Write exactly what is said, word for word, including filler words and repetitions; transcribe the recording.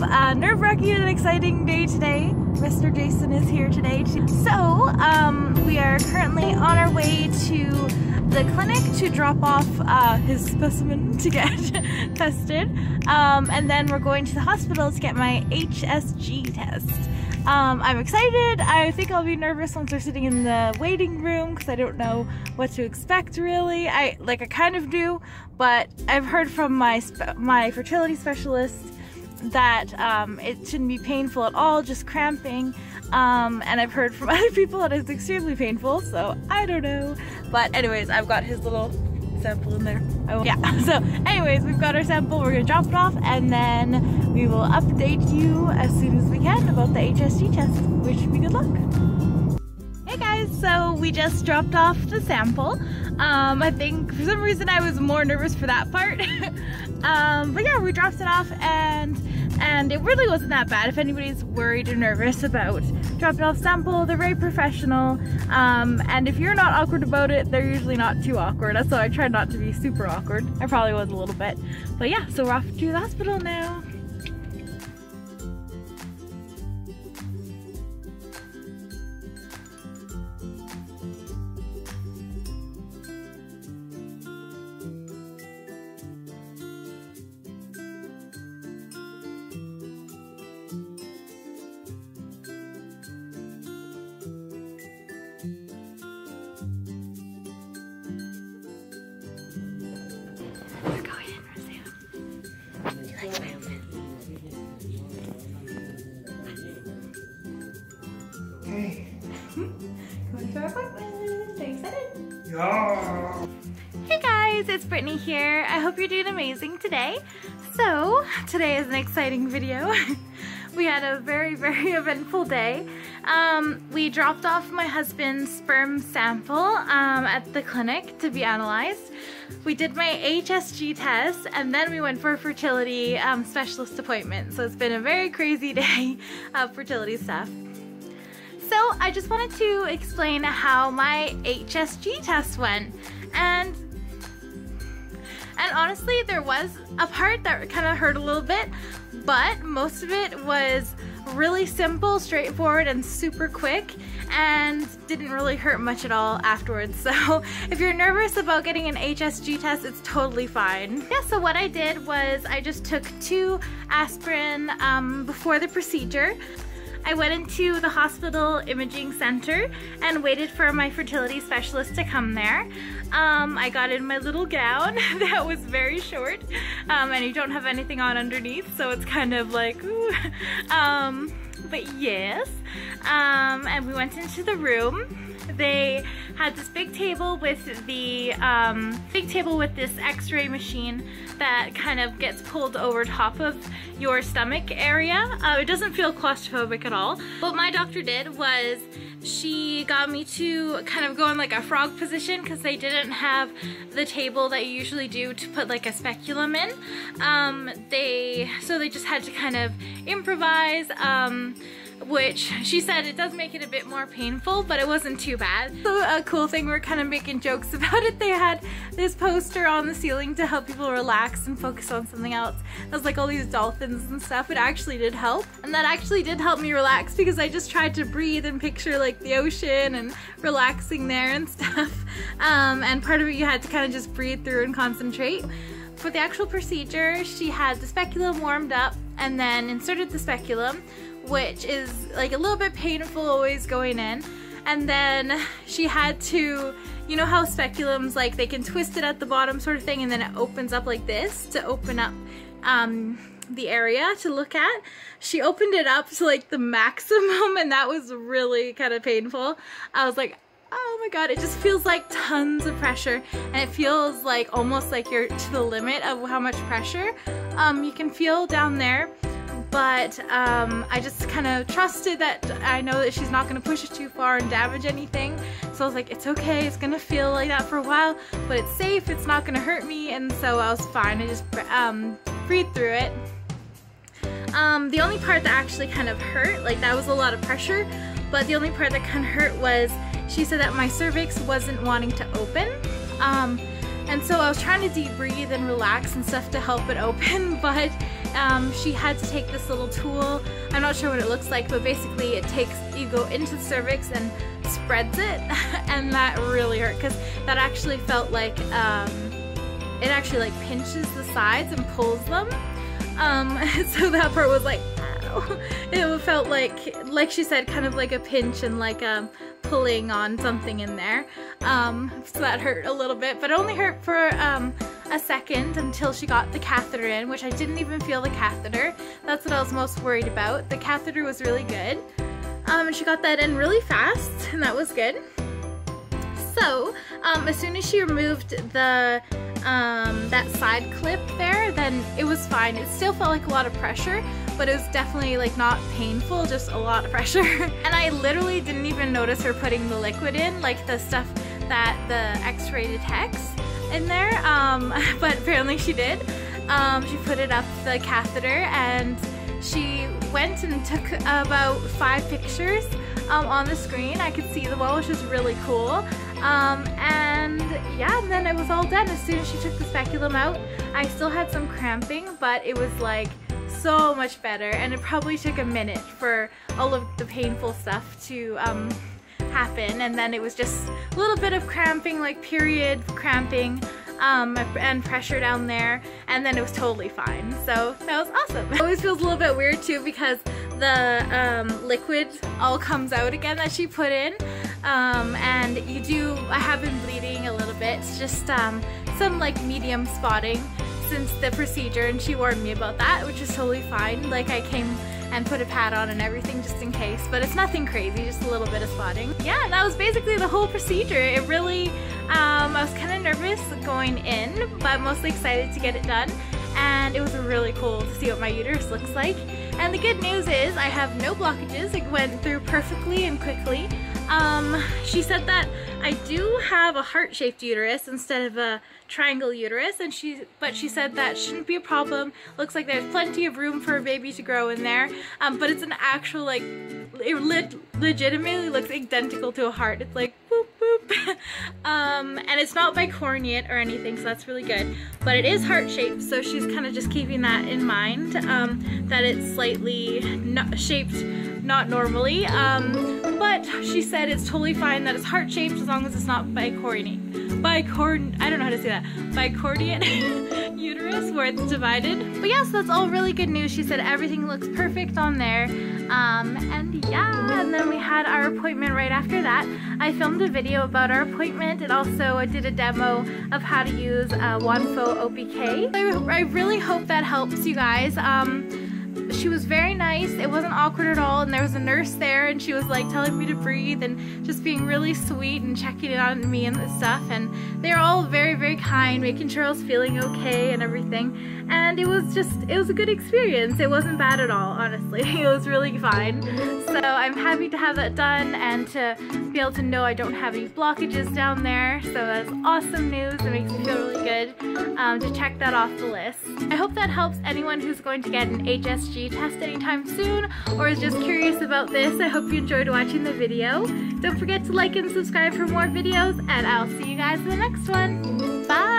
have a nerve-wracking and exciting day today. Mister Jason is here today. So um, we are currently on our way to the clinic to drop off uh, his specimen to get tested. Um, and then we're going to the hospital to get my H S G test. Um, I'm excited. I think I'll be nervous once we're sitting in the waiting room because I don't know what to expect really. I like I kind of do, but I've heard from my my fertility specialist that um, it shouldn't be painful at all, just cramping. Um, and I've heard from other people that it's extremely painful, so I don't know. But anyways, I've got his little sample in there. Oh, yeah. So anyways, we've got our sample. We're going to drop it off and then we will update you as soon as we can about the H S G test. Wish me good luck. Hey guys, so we just dropped off the sample. Um, I think for some reason I was more nervous for that part. um, but yeah, we dropped it off and and it really wasn't that bad. If anybody's worried or nervous about dropping off sample, they're very professional, um, and if you're not awkward about it, they're usually not too awkward. That's why I tried not to be super awkward. I probably was a little bit, but yeah, so we're off to the hospital now. Okay. Going to our appointment. Are you excited? Yeah. Hey guys, it's Brittany here. I hope you're doing amazing today. So, today is an exciting video. We had a very, very eventful day. Um, we dropped off my husband's sperm sample um, at the clinic to be analyzed. We did my H S G test and then we went for a fertility um, specialist appointment. So it's been a very crazy day of fertility stuff. So I just wanted to explain how my H S G test went, and and honestly there was a part that kind of hurt a little bit, but most of it was really simple, straightforward, and super quick, and didn't really hurt much at all afterwards. So if you're nervous about getting an H S G test, it's totally fine. Yeah, so what I did was I just took two aspirin um, before the procedure. I went into the hospital imaging center and waited for my fertility specialist to come there. Um, I got in my little gown that was very short, um, and you don't have anything on underneath, so it's kind of like, ooh. Um, but yes, um, and we went into the room. They had this big table with the um, big table with this X-ray machine that kind of gets pulled over top of your stomach area. Uh, it doesn't feel claustrophobic at all. What my doctor did was she got me to kind of go in like a frog position because they didn't have the table that you usually do to put like a speculum in. Um, they so they just had to kind of improvise. Um, which she said it does make it a bit more painful, but it wasn't too bad. So a cool thing, we're kind of making jokes about it, they had this poster on the ceiling to help people relax and focus on something else. It was like all these dolphins and stuff. It actually did help, and that actually did help me relax because I just tried to breathe and picture like the ocean and relaxing there and stuff. Um, and part of it you had to kind of just breathe through and concentrate. For the actual procedure, she had the speculum warmed up and then inserted the speculum, which is like a little bit painful always going in, and then she had to, you know how speculums, like they can twist it at the bottom sort of thing and then it opens up like this to open up um, the area to look at. She opened it up to like the maximum, and that was really kind of painful. I was like, oh my god, it just feels like tons of pressure, and it feels like almost like you're to the limit of how much pressure um, you can feel down there. But um, I just kind of trusted that I know that she's not going to push it too far and damage anything. So I was like, it's okay, it's going to feel like that for a while, but it's safe, it's not going to hurt me. And so I was fine, I just um, breathed through it. Um, the only part that actually kind of hurt, like that was a lot of pressure, but the only part that kind of hurt was she said that my cervix wasn't wanting to open. Um, and so I was trying to deep breathe and relax and stuff to help it open, but um, she had to take this little tool. I'm not sure what it looks like, but basically it takes, you go into the cervix and spreads it, and that really hurt, because that actually felt like, um, it actually like pinches the sides and pulls them. Um, so that part was like, ow. It felt like, like she said, kind of like a pinch and like a pulling on something in there. Um, so that hurt a little bit, but it only hurt for um, a second until she got the catheter in, which I didn't even feel the catheter. That's what I was most worried about. The catheter was really good. Um, and she got that in really fast, and that was good. So, um, as soon as she removed the um, that side clip there, then it was fine. It still felt like a lot of pressure, but it was definitely like not painful, just a lot of pressure. And I literally didn't even notice her putting the liquid in, like the stuff that the X-ray detects in there, um, but apparently she did. Um, she put it up the catheter, and she went and took about five pictures um, on the screen. I could see them all, which was really cool. Um, and yeah, and then it was all done. As soon as she took the speculum out, I still had some cramping, but it was like so much better. And it probably took a minute for all of the painful stuff to um, happen. And then it was just a little bit of cramping, like period cramping. Um, and pressure down there, and then it was totally fine. So that was awesome. It always feels a little bit weird too, because the um, liquid all comes out again that she put in, um, and you do, I have been bleeding a little bit. It's just um, some like medium spotting since the procedure, and she warned me about that, which is totally fine. Like, I came and put a pad on and everything just in case, but it's nothing crazy, just a little bit of spotting. Yeah, that was basically the whole procedure. It really, um, I was kind of nervous going in, but mostly excited to get it done, and it was really cool to see what my uterus looks like. And the good news is I have no blockages. It went through perfectly and quickly. Um, she said that I do have a heart-shaped uterus instead of a triangle uterus, and she, but she said that shouldn't be a problem. Looks like there's plenty of room for a baby to grow in there, um, but it's an actual, like, it le legitimately looks identical to a heart. It's like, boop, boop. um, and it's not bicorneate or anything, so that's really good. But it is heart-shaped, so she's kind of just keeping that in mind, um, that it's slightly not shaped not normally, um, but she said it's totally fine that it's heart-shaped as long as it's not bicorneate. Bicorn, I don't know how to say that. Bicorneate uterus where it's divided. But yes, that's all really good news. She said everything looks perfect on there. Um, and yeah, and then we had our appointment right after that. I filmed a video about our appointment, and also I did a demo of how to use uh, Wonfo O P K. I, I really hope that helps you guys. Um, She was very nice. It wasn't awkward at all, and there was a nurse there, and she was like telling me to breathe and just being really sweet and checking in on me and stuff, and they're all very very kind, making sure I was feeling okay and everything. And it was just, it was a good experience. It wasn't bad at all, honestly. It was really fine. So I'm happy to have that done and to be able to know I don't have any blockages down there. So that's awesome news. It makes me feel really good um, to check that off the list. I hope that helps anyone who's going to get an H S G test anytime soon, or is just curious about this. I hope you enjoyed watching the video. Don't forget to like and subscribe for more videos, and I'll see you guys in the next one. Bye!